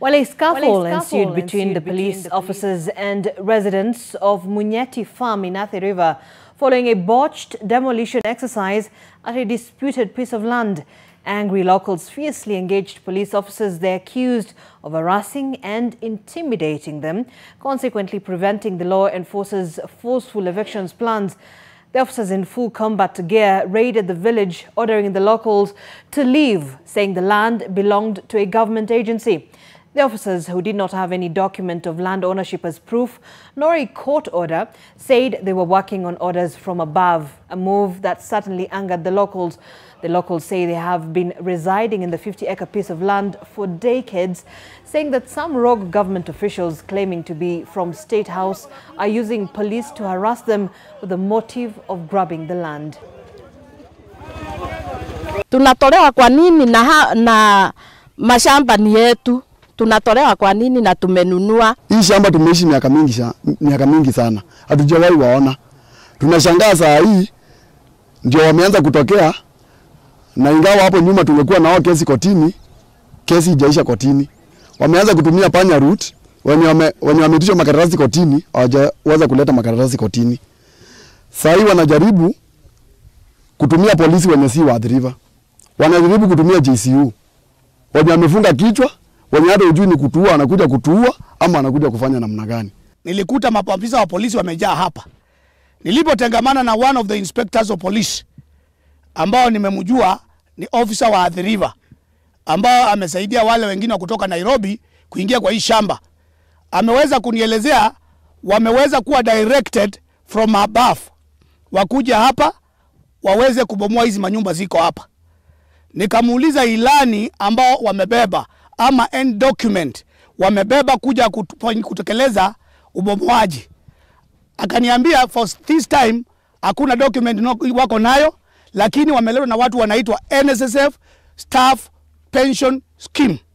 Well, a scuffle ensued between the police officers and residents of Munyeti Farm in Athi River following a botched demolition exercise at a disputed piece of land. Angry locals fiercely engaged police officers they accused of harassing and intimidating them, consequently preventing the law enforcers' forceful evictions plans. The officers in full combat gear raided the village, ordering the locals to leave, saying the land belonged to a government agency. The officers, who did not have any document of land ownership as proof, nor a court order, said they were working on orders from above, a move that certainly angered the locals. The locals say they have been residing in the 50-acre piece of land for decades, saying that some rogue government officials claiming to be from State House are using police to harass them with the motive of grabbing the land. Tunatolewa kwa nini na mashamba ni yetu? Tunatolewa kwa nini na tumenunua? Hii shamba tumeishi miaka mingi sana. Hatujawahi waona. Tunashangaa saa hii ndio wameanza kutokea. Na ingawa hapo nyuma tulikuwa nao kesi kotini, kesi haijaisha kotini. Wameanza kutumia panya route, wenye wametisha makaratasi kotini, hawajaweza kuleta makaratasi kotini. Saa hii wanajaribu kutumia polisi wenye si waadhiriwa. Wanajaribu kutumia JCU. Wenye wamefunga kichwa, wenye hata hujui ni kutuua, anakuja kutuua ama anakuja kufanya namna gani. Nilikuta maafisa wa polisi wamejaa hapa. Nilipotengamana na one of the inspectors of police ambao nimemjua ni officer wa Athi River ambao amesaidia wale wengine kutoka Nairobi kuingia kwa hii shamba. Ameweza kunielezea wameweza kuwa directed from above wakuja hapa waweze kubomoa hizi manyumba ziko hapa. Nikamuuliza ilani ambao wamebeba ama end document wamebeba kuja kutekeleza ubomoaji. Akaniambia for this time hakuna document wako nayo, lakini wameletwa na watu wanaitwa NSSF Staff Pension Scheme.